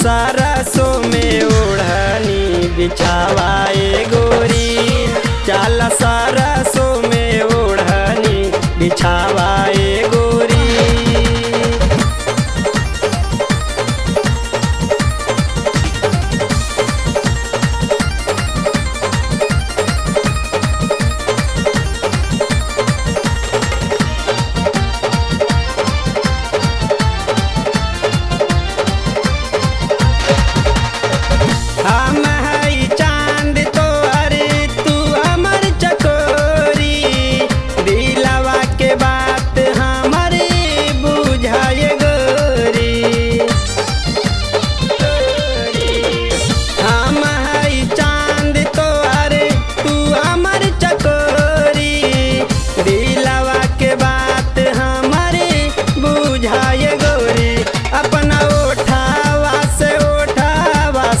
सरसों में ओढ़नी बिछावाए गोरी, चल सरसों में ओढ़नी बिछावाए गोरी।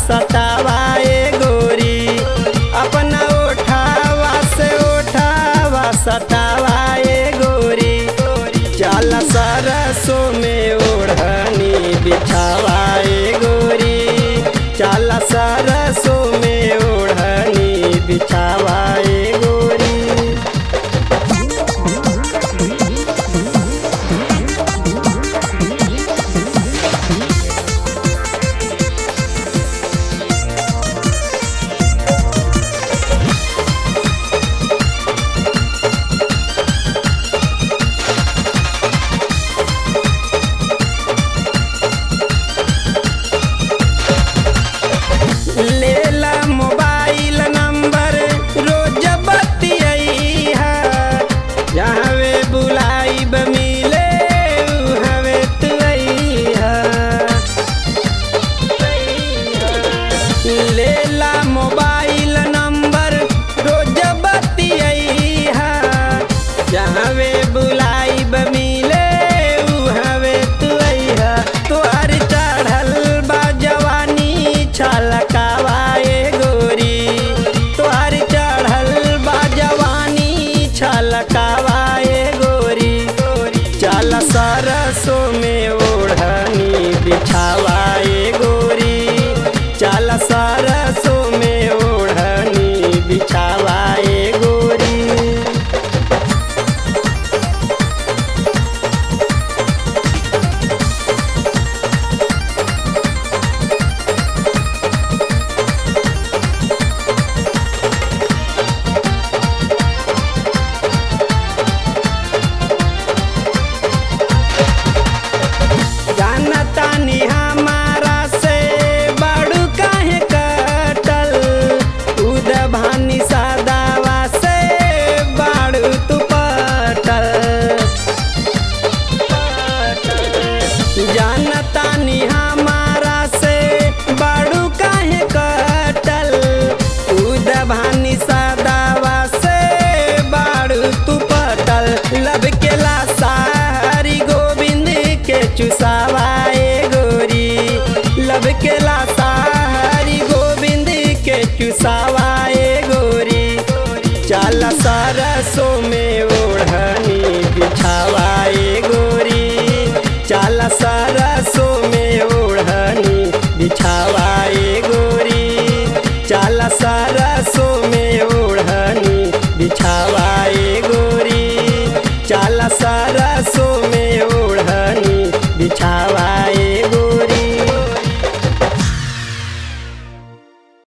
सतावाए गोरी, चल सरसों में ओढ़नी बिछावाए गोरी, चल सरसों में ओढ़नी बिछावाए गोरी। लकावाए गोरी, चल सरसों में ओढ़नी बिछावाए गोरी, चल सरसों में ओढ़नी बिछावाए गोरी। हरि गोविंद के चुसावाए गोरी, लब के लाता हरि गोविंद के चुसावाए गोरी, चल सारा